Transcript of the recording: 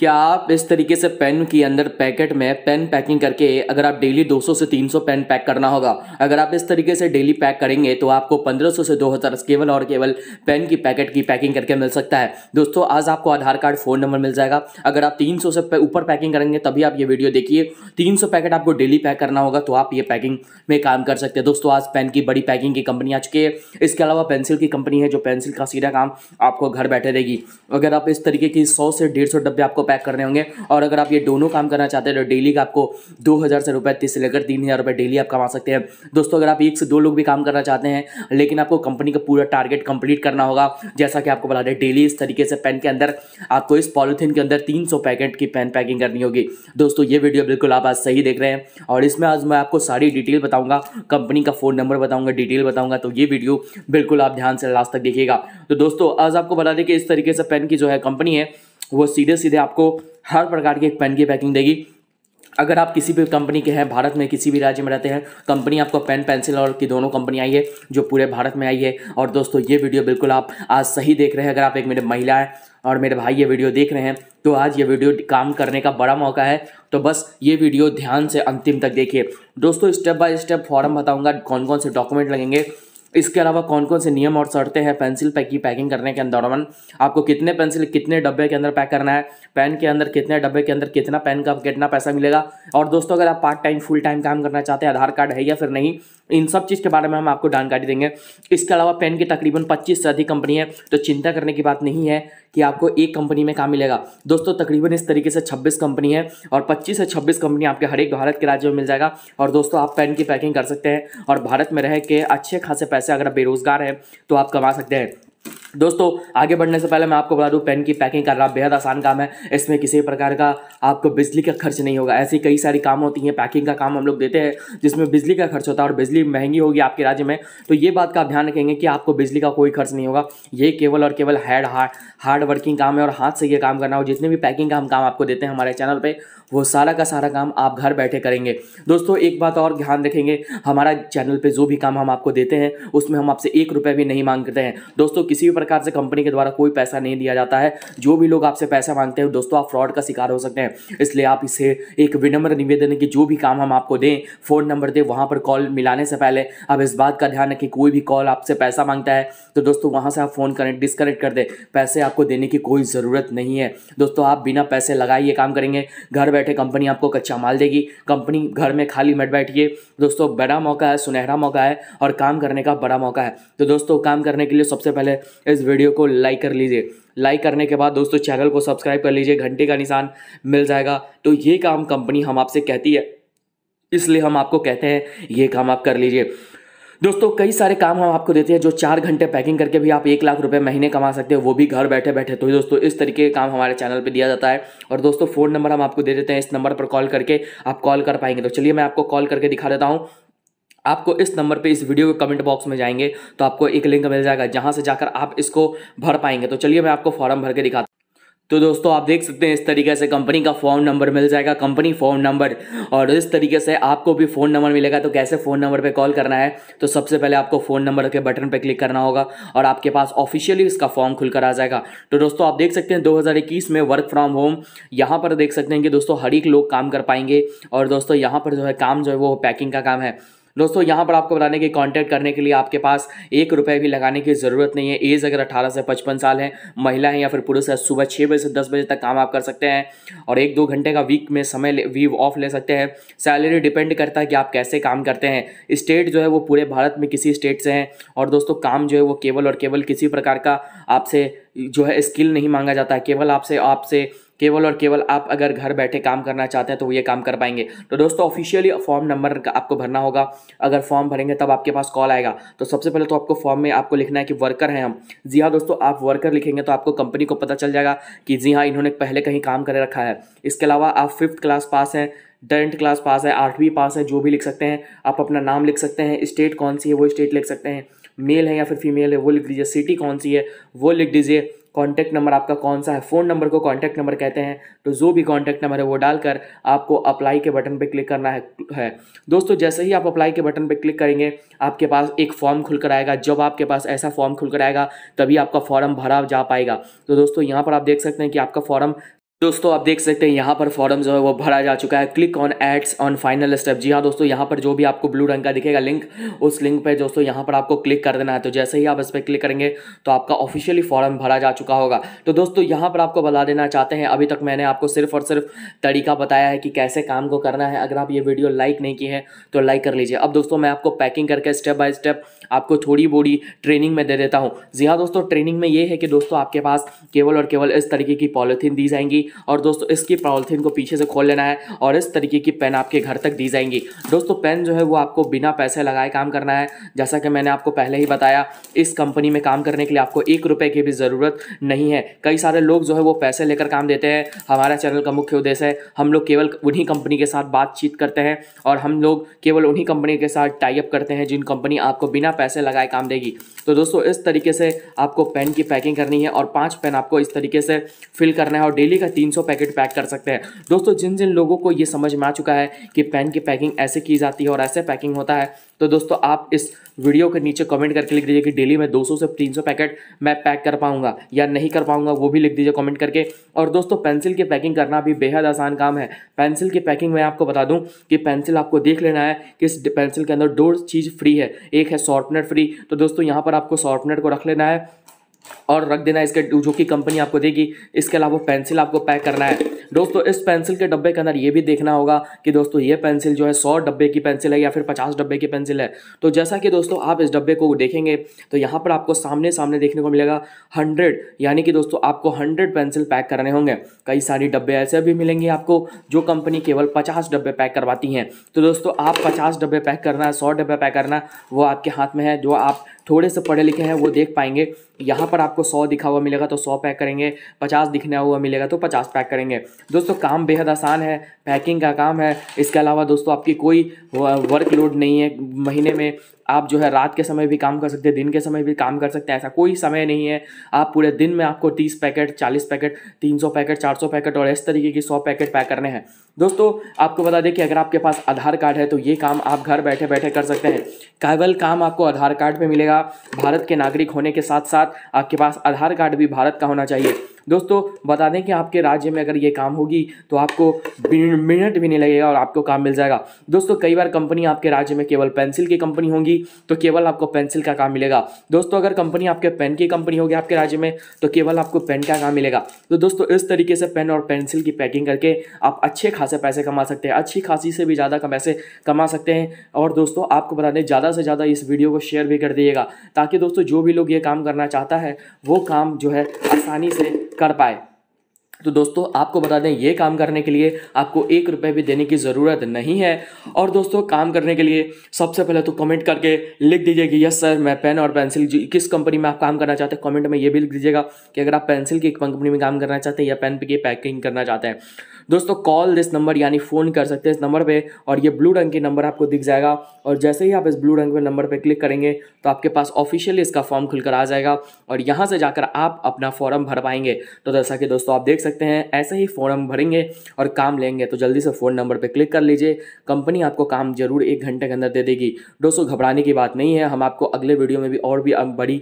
क्या आप इस तरीके से पेन के अंदर पैकेट में पेन पैकिंग करके अगर आप डेली 200 से 300 पेन पैक करना होगा, अगर आप इस तरीके से डेली पैक करेंगे तो आपको 1500 से 2000 केवल और केवल पेन की पैकेट की पैकिंग करके मिल सकता है। दोस्तों आज आपको आधार कार्ड फ़ोन नंबर मिल जाएगा। अगर आप 300 से ऊपर पैकिंग करेंगे तभी आप ये वीडियो देखिए। 300 पैकेट आपको डेली पैक करना होगा तो आप ये पैकिंग में काम कर सकते हैं। दोस्तों आज पेन की बड़ी पैकिंग की कंपनी आ चुकी है। इसके अलावा पेंसिल की कंपनी है जो पेंसिल का सीधा काम आपको घर बैठे देगी। अगर आप इस तरीके की 100 से 150 डब्बे आपको पैक करने होंगे और अगर आप ये दोनों काम करना चाहते हैं तो डेली का आपको 2000 से रुपए 30 से लेकर 3000 रुपए डेली आप कमा सकते हैं। दोस्तों अगर आप 1 से 2 लोग भी काम करना चाहते हैं लेकिन आपको कंपनी का पूरा टारगेट कंप्लीट करना होगा, जैसा कि आपको बता दें डेली इस तरीके से पेन के अंदर आपको इस पॉलीथीन के अंदर 300 पैकेट की पेन पैकिंग करनी होगी। दोस्तों ये वीडियो बिल्कुल आप आज सही देख रहे हैं और इसमें आज मैं आपको सारी डिटेल बताऊंगा, कंपनी का फ़ोन नंबर बताऊंगा, डिटेल बताऊंगा, तो ये वीडियो बिल्कुल आप ध्यान से लास्ट तक देखिएगा। तो दोस्तों आज आपको बता दें कि इस तरीके से पेन की जो है कंपनी है वो सीधे सीधे आपको हर प्रकार के पेन की पैकिंग देगी। अगर आप किसी भी कंपनी के हैं, भारत में किसी भी राज्य में रहते हैं, कंपनी आपको पेन पेंसिल और की दोनों कंपनी आई है जो पूरे भारत में आई है। और दोस्तों ये वीडियो बिल्कुल आप आज सही देख रहे हैं। अगर आप एक मेरे महिला हैं और मेरे भाई ये वीडियो देख रहे हैं तो आज ये वीडियो काम करने का बड़ा मौका है, तो बस ये वीडियो ध्यान से अंतिम तक देखिए। दोस्तों स्टेप बाय स्टेप फॉर्म बताऊँगा, कौन कौन से डॉक्यूमेंट लगेंगे, इसके अलावा कौन कौन से नियम और शर्तें हैं पेंसिल पैक की पैकिंग करने के दौरान, आपको कितने पेंसिल कितने डब्बे के अंदर पैक करना है, पेन के अंदर कितने डब्बे के अंदर कितना पेन का कितना पैसा मिलेगा। और दोस्तों अगर आप पार्ट टाइम फुल टाइम काम करना चाहते हैं, आधार कार्ड है या फिर नहीं, इन सब चीज़ के बारे में हम आपको जानकारी देंगे। इसके अलावा पेन की तकरीबन 25 से अधिक कंपनी है, तो चिंता करने की बात नहीं है कि आपको एक कंपनी में काम मिलेगा। दोस्तों तकरीबन इस तरीके से 26 कंपनी है और 25 से 26 कंपनी आपके हर एक भारत के राज्य में मिल जाएगा। और दोस्तों आप पेन की पैकिंग कर सकते हैं और भारत में रह के अच्छे खासे पैसे अगर आप बेरोजगार हैं तो आप कमा सकते हैं। दोस्तों आगे बढ़ने से पहले मैं आपको बता दूं पेन की पैकिंग करना बेहद आसान काम है। इसमें किसी प्रकार का आपको बिजली का खर्च नहीं होगा। ऐसी कई सारी काम होती हैं, पैकिंग का काम हम लोग देते हैं जिसमें बिजली का खर्च होता है और बिजली महंगी होगी आपके राज्य में, तो ये बात का आप ध्यान रखेंगे कि आपको बिजली का कोई खर्च नहीं होगा। ये केवल और केवल हार्ड वर्किंग काम है और हाथ से ये काम करना हो। जितने भी पैकिंग का हम काम आपको देते हैं हमारे चैनल पर, वो सारा का सारा काम आप घर बैठे करेंगे। दोस्तों एक बात और ध्यान रखेंगे, हमारा चैनल पर जो भी काम हम आपको देते हैं उसमें हम आपसे 1 रुपये भी नहीं मांगते हैं। दोस्तों किसी प्रकार से कंपनी के द्वारा कोई पैसा नहीं दिया जाता है। जो भी लोग आपसे पैसा मांगते हैं दोस्तों आप फ्रॉड का शिकार हो सकते हैं, इसलिए आप इसे एक विनम्र निवेदन है कि जो भी काम हम आपको दें, फ़ोन नंबर दें, वहाँ पर कॉल मिलाने से पहले आप इस बात का ध्यान रखें कोई भी कॉल आपसे पैसा मांगता है तो दोस्तों वहाँ से आप फ़ोन कनेक्ट डिस्कनेक्ट कर दें। पैसे आपको देने की कोई ज़रूरत नहीं है। दोस्तों आप बिना पैसे लगाए ये काम करेंगे, घर बैठे कंपनी आपको कच्चा माल देगी। कंपनी घर में खाली मत बैठिए। दोस्तों बड़ा मौका है, सुनहरा मौका है और काम करने का बड़ा मौका है। तो दोस्तों काम करने के लिए सबसे पहले इस वीडियो को लाइक कर लीजिए। लाइक करने के बाद दोस्तों चैनल को सब्सक्राइब कर लीजिए, घंटे का निशान मिल जाएगा। तो ये काम कंपनी हम आपसे कहती है, इसलिए हम आपको कहते हैं ये काम आप कर लीजिए। दोस्तों कई सारे काम हम आपको देते हैं जो 4 घंटे पैकिंग करके भी आप 1 लाख रुपए महीने कमा सकते हो, वो भी घर बैठे बैठे। तो दोस्तों इस तरीके का काम हमारे चैनल पे दिया जाता है। और दोस्तों फ़ोन नंबर हम आपको दे देते हैं, इस नंबर पर कॉल करके आप कॉल कर पाएंगे। तो चलिए मैं आपको कॉल करके दिखा देता हूँ। आपको इस नंबर पे इस वीडियो के कमेंट बॉक्स में जाएंगे तो आपको एक लिंक मिल जाएगा जहां से जाकर आप इसको भर पाएंगे। तो चलिए मैं आपको फॉर्म भर के दिखाता हूं। तो दोस्तों आप देख सकते हैं इस तरीके से कंपनी का फ़ोन नंबर मिल जाएगा, कंपनी फ़ोन नंबर, और इस तरीके से आपको भी फ़ोन नंबर मिलेगा। तो कैसे फ़ोन नंबर पे कॉल करना है, तो सबसे पहले आपको फ़ोन नंबर के बटन पे क्लिक करना होगा और आपके पास ऑफिशियली इसका फॉर्म खुलकर आ जाएगा। तो दोस्तों आप देख सकते हैं 2021 में वर्क फ्रॉम होम, यहाँ पर देख सकते हैं कि दोस्तों हर एक लोग काम कर पाएंगे। और दोस्तों यहाँ पर जो है वो पैकिंग का काम है। दोस्तों यहाँ पर आपको बताने की कांटेक्ट करने के लिए आपके पास 1 रुपये भी लगाने की ज़रूरत नहीं है। एज अगर 18 से 55 साल है, महिला है या फिर पुरुष है, सुबह 6 बजे से 10 बजे तक काम आप कर सकते हैं और 1-2 घंटे का वीक में समय वीव ऑफ ले सकते हैं। सैलरी डिपेंड करता है कि आप कैसे काम करते हैं। स्टेट जो है वो पूरे भारत में किसी स्टेट से हैं। और दोस्तों काम जो है वो केवल और केवल किसी प्रकार का आपसे जो है स्किल नहीं मांगा जाता है। केवल और केवल आप अगर घर बैठे काम करना चाहते हैं तो ये काम कर पाएंगे। तो दोस्तों ऑफिशियली फॉर्म नंबर का आपको भरना होगा। अगर फॉर्म भरेंगे तब आपके पास कॉल आएगा। तो सबसे पहले तो आपको फॉर्म में आपको लिखना है कि वर्कर हैं हम। जी हाँ दोस्तों, आप वर्कर लिखेंगे तो आपको कंपनी को पता चल जाएगा कि जी हाँ इन्होंने पहले कहीं काम कर रखा है। इसके अलावा आप 5th क्लास पास हैं, 10th क्लास पास है, 8वीं पास है, जो भी लिख सकते हैं। आप अपना नाम लिख सकते हैं, स्टेट कौन सी है वो स्टेट लिख सकते हैं, मेल है या फिर फीमेल है वो लिख दीजिए, सिटी कौन सी है वो लिख दीजिए, कॉन्टैक्ट नंबर आपका कौन सा है, फ़ोन नंबर को कॉन्टैक्ट नंबर कहते हैं, तो जो भी कॉन्टैक्ट नंबर है वो डालकर आपको अप्लाई के बटन पे क्लिक करना है। दोस्तों जैसे ही आप अप्लाई के बटन पे क्लिक करेंगे आपके पास एक फॉर्म खुलकर आएगा। जब आपके पास ऐसा फॉर्म खुलकर आएगा तभी आपका फॉर्म भरा जा पाएगा। तो दोस्तों यहाँ पर आप देख सकते हैं कि आपका फॉर्म दोस्तों आप देख सकते हैं यहाँ पर फॉर्म जो है वो भरा जा चुका है। Click on ads on final step. जी हाँ दोस्तों, यहाँ पर जो भी आपको ब्लू रंग का दिखेगा लिंक, उस लिंक पे दोस्तों यहाँ पर आपको क्लिक कर देना है। तो जैसे ही आप इस पर क्लिक करेंगे तो आपका ऑफिशियली फॉर्म भरा जा चुका होगा। तो दोस्तों यहाँ पर आपको बता देना चाहते हैं, अभी तक मैंने आपको सिर्फ और सिर्फ तरीका बताया है कि कैसे काम को करना है। अगर आप ये वीडियो लाइक नहीं की है तो लाइक कर लीजिए। अब दोस्तों मैं आपको पैकिंग करके स्टेप बाय स्टेप आपको थोड़ी बोड़ी ट्रेनिंग में दे देता हूँ। जी हाँ दोस्तों, ट्रेनिंग में ये है कि दोस्तों आपके पास केवल और केवल इस तरीके की पॉलीथीन दी जाएंगी और दोस्तों इसकी पॉलिथीन को पीछे से खोल लेना है और इस तरीके की पेन आपके घर तक दी जाएंगी। दोस्तों पेन जो है वो आपको बिना पैसे लगाए काम करना है। जैसा कि मैंने आपको पहले ही बताया, इस कंपनी में काम करने के लिए आपको 1 रुपये की भी ज़रूरत नहीं है। कई सारे लोग जो है वो पैसे लेकर काम देते हैं। हमारा चैनल का मुख्य उद्देश्य है, हम लोग केवल उन्हीं कंपनी के साथ बातचीत करते हैं और हम लोग केवल उन्हीं कंपनी के साथ टाइप करते हैं जिन कंपनी आपको बिना पैसे लगाए काम देगी। तो दोस्तों इस तरीके से आपको पेन की पैकिंग करनी है और 5 पेन आपको इस तरीके से फिल करना है और डेली 300 पैकेट पैक कर सकते हैं। दोस्तों जिन जिन लोगों को ये समझ में आ चुका है कि पेन की पैकिंग ऐसे की जाती है और ऐसे पैकिंग होता है, तो दोस्तों आप इस वीडियो के नीचे कमेंट करके लिख दीजिए कि डेली में 200 से 300 पैकेट मैं पैक कर पाऊंगा या नहीं कर पाऊंगा, वो भी लिख दीजिए कमेंट करके। और दोस्तों पेंसिल की पैकिंग करना भी बेहद आसान काम है। पेंसिल की पैकिंग में आपको बता दूं कि पेंसिल आपको देख लेना है कि इस पेंसिल के अंदर 2 चीज़ फ्री है। एक है शॉर्पनर फ्री, तो दोस्तों यहाँ पर आपको शॉर्पनर को रख लेना है और रख देना इसके जो कि कंपनी आपको देगी। इसके अलावा पेंसिल आपको पैक करना है। दोस्तों इस पेंसिल के डब्बे के अंदर ये भी देखना होगा कि दोस्तों ये पेंसिल जो है 100 डब्बे की पेंसिल है या फिर 50 डब्बे की पेंसिल है। तो जैसा कि दोस्तों आप इस डब्बे को देखेंगे तो यहाँ पर आपको सामने सामने देखने को मिलेगा 100, यानी कि दोस्तों आपको 100 पेंसिल पैक करने होंगे। कई सारी डब्बे ऐसे भी मिलेंगे आपको जो कंपनी केवल 50 डब्बे पैक करवाती हैं। तो दोस्तों आप 50 डब्बे पैक करना, 100 डब्बे पैक करना, वो आपके हाथ में है। जो आप थोड़े से पढ़े लिखे हैं वो देख पाएंगे। यहाँ पर आपको 100 दिखा हुआ मिलेगा तो 100 पैक करेंगे, 50 दिखना हुआ मिलेगा तो 50 पैक करेंगे। दोस्तों काम बेहद आसान है, पैकिंग का काम है। इसके अलावा दोस्तों आपकी कोई वर्कलोड नहीं है। महीने में आप जो है रात के समय भी काम कर सकते हैं, दिन के समय भी काम कर सकते हैं, ऐसा कोई समय नहीं है। आप पूरे दिन में आपको 30 पैकेट, 40 पैकेट, 300 पैकेट, 400 पैकेट और इस तरीके की 100 पैकेट पैक करने हैं। दोस्तों आपको बता दें कि अगर आपके पास आधार कार्ड है तो ये काम आप घर बैठे बैठे कर सकते हैं। केवल काम आपको आधार कार्ड पे मिलेगा। भारत के नागरिक होने के साथ साथ आपके पास आधार कार्ड भी भारत का होना चाहिए। दोस्तों बता दें कि आपके राज्य में अगर ये काम होगी तो आपको मिनट भी नहीं लगेगा और आपको काम मिल जाएगा। दोस्तों कई बार कंपनी आपके राज्य में केवल पेंसिल की कंपनी होगी तो केवल आपको पेंसिल का काम मिलेगा। दोस्तों अगर कंपनी आपके पेन की कंपनी होगी आपके राज्य में तो केवल आपको पेन का काम मिलेगा। तो दोस्तों इस तरीके से पेन और पेंसिल की पैकिंग करके आप अच्छे खासे पैसे कमा सकते हैं, अच्छी खासी से भी ज़्यादा पैसे कमा सकते हैं। और दोस्तों आपको बता दें, ज़्यादा से ज़्यादा इस वीडियो को शेयर भी कर दीजिएगा ताकि दोस्तों जो भी लोग ये काम करना चाहता है वो काम जो है आसानी से कर पाए। तो दोस्तों आपको बता दें, ये काम करने के लिए आपको 1 रुपये भी देने की ज़रूरत नहीं है। और दोस्तों काम करने के लिए सबसे पहले तो कमेंट करके लिख दीजिए कि यस सर मैं पेन और पेंसिल किस कंपनी में आप काम करना चाहते हैं। कमेंट में ये भी लिख दीजिएगा कि अगर आप पेंसिल की कंपनी में काम करना चाहते हैं या पेन की पैकिंग करना चाहते हैं। दोस्तों कॉल दिस नंबर, यानी फ़ोन कर सकते हैं इस नंबर पे, और ये ब्लू रंग के नंबर आपको दिख जाएगा। और जैसे ही आप इस ब्लू रंग के नंबर पे क्लिक करेंगे तो आपके पास ऑफिशियली इसका फॉर्म खुलकर आ जाएगा और यहाँ से जाकर आप अपना फॉर्म भर पाएंगे। तो जैसा कि दोस्तों आप देख सकते हैं, ऐसे ही फॉर्म भरेंगे और काम लेंगे। तो जल्दी से फ़ोन नंबर पर क्लिक कर लीजिए, कंपनी आपको काम जरूर 1 घंटे के अंदर दे देगी। दोस्तों घबराने की बात नहीं है, हम आपको अगले वीडियो में भी और भी बड़ी